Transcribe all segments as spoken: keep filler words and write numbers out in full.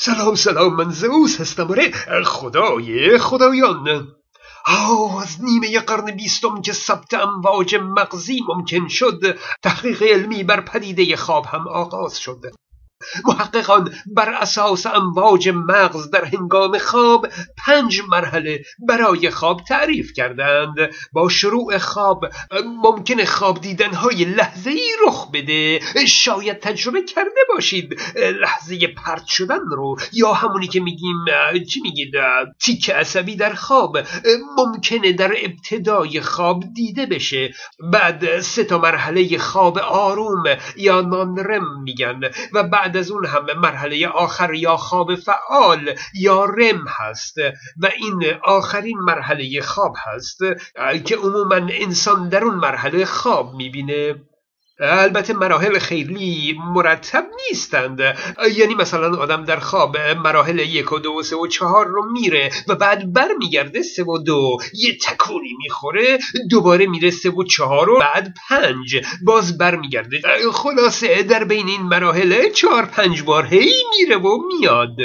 سلام سلام، من زئوس هستم. آره خدای خدایان. آه از نیمه قرن بیستم که ثبت امواج مغزی ممکن شد، تحقیق علمی بر پدیده خواب هم آغاز شد. محققان بر اساس امواج مغز در هنگام خواب پنج مرحله برای خواب تعریف کردند. با شروع خواب ممکن خواب دیدنهای لحظه‌ای رخ بده. شاید تجربه کرده باشید لحظه پرت شدن رو، یا همونی که میگیم چی میگید تیک عصبی در خواب، ممکنه در ابتدای خواب دیده بشه. بعد سه تا مرحله خواب آروم یا نان رم میگن، و بعد بعد از اون هم مرحله آخر یا خواب فعال یا رم هست، و این آخرین مرحله خواب هست که عموما انسان در اون مرحله خواب میبینه. البته مراحل خیلی مرتب نیستند، یعنی مثلا آدم در خواب مراحل یک و دو و سه و چهار رو میره و بعد برمیگرده سه و دو، یه تکونی میخوره، دوباره میره سه و چهار و بعد پنج، باز برمیگرده. خلاصه در بین این مراحل چهار پنج بار هی میره و میاد.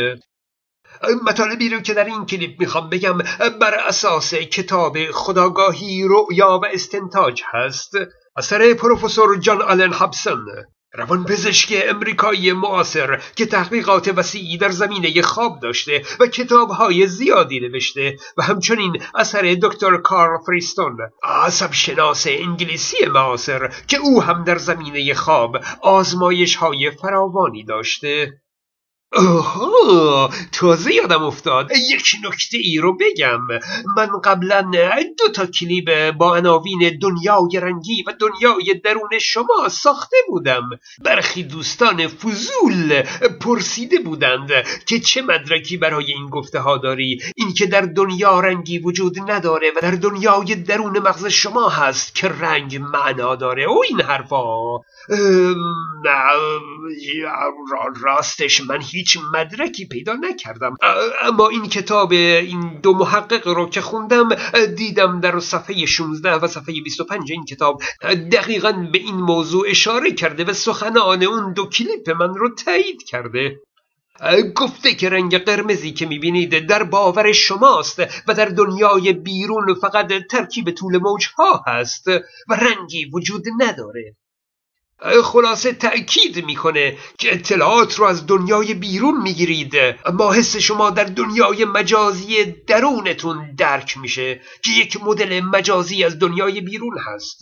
مطالبی رو که در این کلیپ میخوام بگم بر اساس کتاب خودآگاهی، رؤیا و استنتاج هست، اثر پروفسور جان آلن هابسون، روانپزشک امریکایی معاصر که تحقیقات وسیعی در زمینه خواب داشته و کتاب‌های زیادی نوشته، و همچنین اثر دکتر کارل فریستون، عصب‌شناس انگلیسی معاصر که او هم در زمینه خواب آزمایش‌های فراوانی داشته. اوه، تازه یادم افتاد یک نکته ای رو بگم. من قبلا دو تا کلیپ با عناوین دنیای رنگی و دنیای درون شما ساخته بودم. برخی دوستان فضول پرسیده بودند که چه مدرکی برای این گفته ها داری؟ این که در دنیا رنگی وجود نداره و در دنیای درون مغز شما هست که رنگ معنا داره و این حرفا. راستش من هیچ مدرکی پیدا نکردم، اما این کتاب این دو محقق رو که خوندم دیدم در صفحه شانزده و صفحه بیست و پنج این کتاب دقیقاً به این موضوع اشاره کرده و سخنان اون دو کلیپ من رو تایید کرده. گفته که رنگ قرمزی که میبینید در باور شماست و در دنیای بیرون فقط ترکیب طول موجها هست و رنگی وجود نداره. خلاصه تأکید میکنه که اطلاعات رو از دنیای بیرون میگیرید، اما حس شما در دنیای مجازی درونتون درک میشه که یک مدل مجازی از دنیای بیرون هست.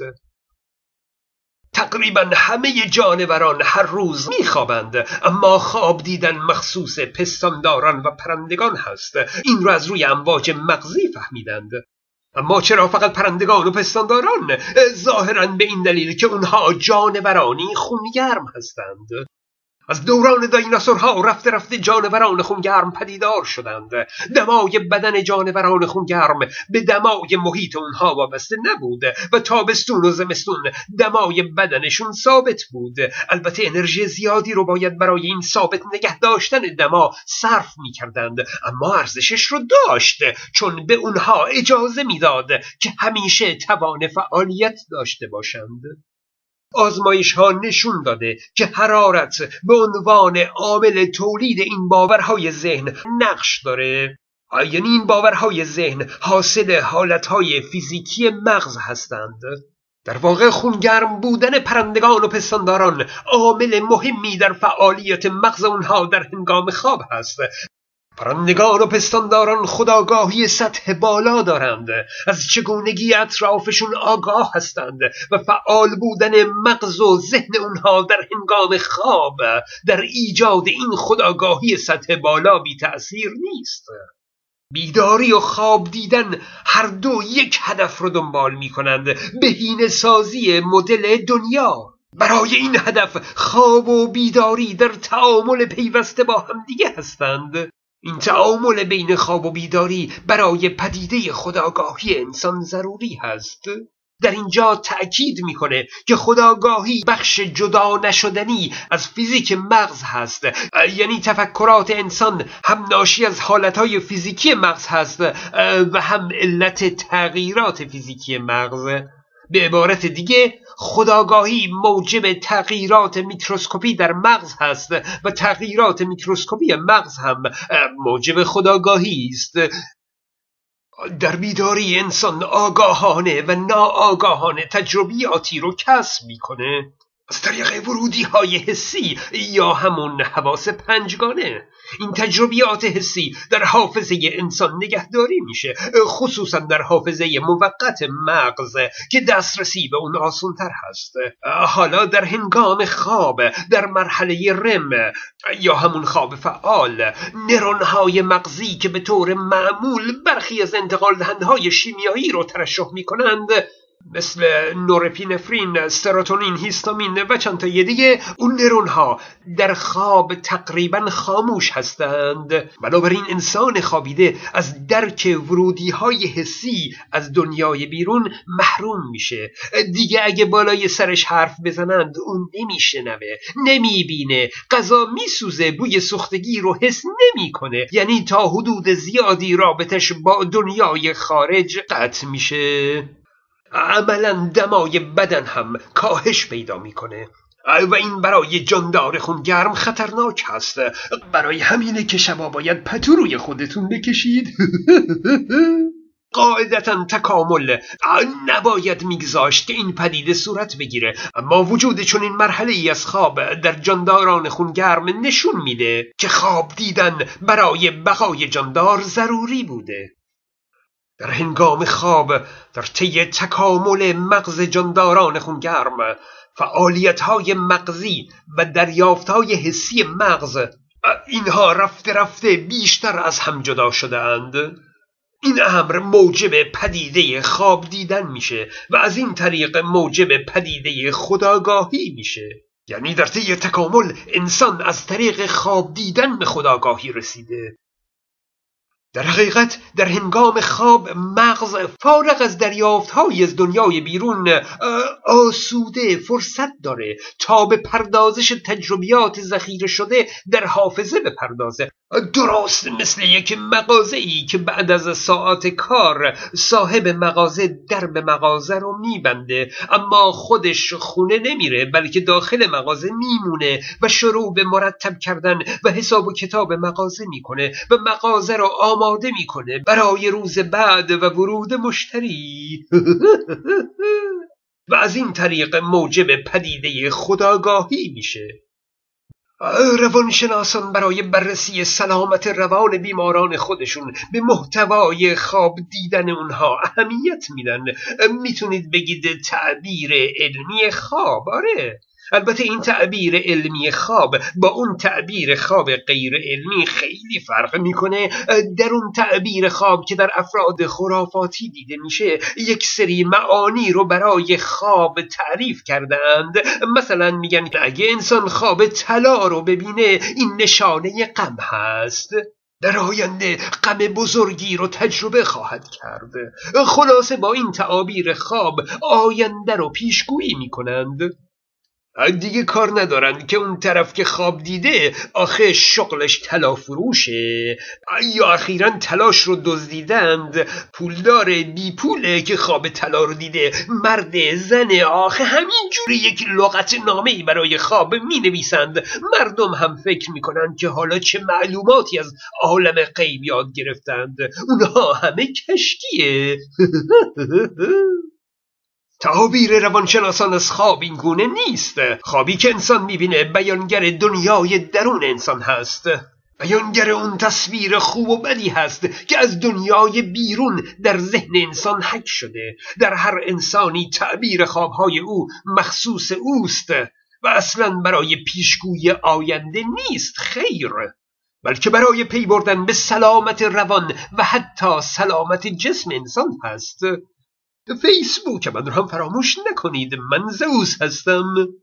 تقریبا همه جانوران هر روز میخوابند، اما خواب دیدن مخصوص پستانداران و پرندگان هست. این رو از روی امواج مغزی فهمیدند. اما چرا فقط پرندگان و پستانداران؟ ظاهراً به این دلیل که اونها جانورانی خونگرم هستند. از دوران دایناسورها رفته رفته جانوران خونگرم پدیدار شدند. دمای بدن جانوران خونگرم به دمای محیط اونها وابسته نبود و تابستون و زمستون دمای بدنشون ثابت بود. البته انرژی زیادی رو باید برای این ثابت نگه داشتن دما صرف می کردند، اما ارزشش رو داشت چون به اونها اجازه میداد که همیشه توان فعالیت داشته باشند. آزمایش ها نشون داده که حرارت به عنوان عامل تولید این باورهای ذهن نقش داره. یعنی این باورهای ذهن حاصل حالتهای فیزیکی مغز هستند. در واقع خونگرم بودن پرندگان و پستانداران عامل مهمی در فعالیت مغز اونها در هنگام خواب هست. پرندگان و پستانداران خودآگاهی سطح بالا دارند، از چگونگی اطرافشون آگاه هستند و فعال بودن مغز و ذهن اونها در هنگام خواب در ایجاد این خودآگاهی سطح بالا بی تأثیر نیست. بیداری و خواب دیدن هر دو یک هدف رو دنبال می کنند، بهینه سازی مدل دنیا. برای این هدف خواب و بیداری در تعامل پیوسته با همدیگه هستند. این تعامل بین خواب و بیداری برای پدیده خودآگاهی انسان ضروری هست. در اینجا تأکید میکنه که خودآگاهی بخش جدا نشدنی از فیزیک مغز هست. یعنی تفکرات انسان هم ناشی از حالتهای فیزیکی مغز هست و هم علت تغییرات فیزیکی مغز. به عبارت دیگه خودآگاهی موجب تغییرات میکروسکوپی در مغز هست و تغییرات میکروسکوپی مغز هم موجب خودآگاهی است. در بیداری انسان آگاهانه و ناآگاهانه تجربیاتی رو کسب میکنه از طریق ورودی های حسی یا همون حواس پنجگانه. این تجربیات حسی در حافظه انسان نگهداری میشه، خصوصا در حافظه موقت مغز که دسترسی به اون آسان‌تر هست. حالا در هنگام خواب، در مرحله رم یا همون خواب فعال، نورون‌های مغزی که به طور معمول برخی از انتقال دهنده‌های شیمیایی رو ترشح میکنند، مثل نورپینفرین، سروتونین، هیستامین و چند تای دیگه، اون نورون‌ها در خواب تقریبا خاموش هستند. بنابراین انسان خوابیده از درک ورودی‌های حسی از دنیای بیرون محروم میشه. دیگه اگه بالای سرش حرف بزنند اون نمیشنوه، نمیبینه، غذا میسوزه، بوی سوختگی رو حس نمیکنه. یعنی تا حدود زیادی رابطش با دنیای خارج قطع میشه. عملا دمای بدن هم کاهش پیدا میکنه و این برای جاندار خونگرم خطرناک هست. برای همینه که شما باید پتو روی خودتون بکشید. قاعدتا تکامل نباید میگذاشت که این پدیده صورت بگیره، اما وجود چنین مرحله ای از خواب در جانداران خونگرم نشون میده که خواب دیدن برای بقای جاندار ضروری بوده. در هنگام خواب، در طی تکامل مغز جانداران خونگرم، فعالیت‌های مغزی و دریافت‌های حسی مغز، اینها رفته رفته بیشتر از هم جدا شده‌اند. این امر موجب پدیده خواب دیدن میشه و از این طریق موجب پدیده خودآگاهی میشه. یعنی در طی تکامل انسان از طریق خواب دیدن به خودآگاهی رسیده. در حقیقت در هنگام خواب مغز فارغ از دریافت‌های از دنیای بیرون آسوده فرصت داره تا به پردازش تجربیات ذخیره شده در حافظه بپردازه. درست مثل یک مغازه‌ای که بعد از ساعات کار صاحب مغازه درب مغازه رو میبنده، اما خودش خونه نمیره بلکه داخل مغازه میمونه و شروع به مرتب کردن و حساب و کتاب مغازه میکنه و مغازه رو آماده میکنه برای روز بعد و ورود مشتری. و از این طریق موجب پدیده خودآگاهی میشه. روانشناسان برای بررسی سلامت روان بیماران خودشون به محتوای خواب دیدن اونها اهمیت میدن. میتونید بگید تعبیر علمی خواب. آره، البته این تعبیر علمی خواب با اون تعبیر خواب غیر علمی خیلی فرق میکنه. در اون تعبیر خواب که در افراد خرافاتی دیده میشه، یک سری معانی رو برای خواب تعریف کردند. مثلا میگن اگه انسان خواب طلا رو ببینه این نشانه غم هست، در آینده غم بزرگی رو تجربه خواهد کرد. خلاصه با این تعابیر خواب آینده رو پیشگویی میکنند. دیگه کار ندارن که اون طرف که خواب دیده آخه شغلش طلا فروشه یا اخیراً طلاش رو دزدیدند، پولدار بی پوله که خواب طلا رو دیده، مرد، زن، آخه همینجوری یک لغت نامه‌ای برای خواب می نویسند. مردم هم فکر می کنند که حالا چه معلوماتی از عالم غیب یاد گرفتند، اونها همه کشکیه. تعابیر روانشناسان از خواب این گونه نیست. خوابی که انسان میبینه بیانگر دنیای درون انسان هست، بیانگر اون تصویر خوب و بدی هست که از دنیای بیرون در ذهن انسان حک شده. در هر انسانی تعبیر خوابهای او مخصوص اوست و اصلا برای پیشگویی آینده نیست، خیر، بلکه برای پی بردن به سلامت روان و حتی سلامت جسم انسان هست. فیسبوک من رو هم فراموش نکنید. من زئوس هستم.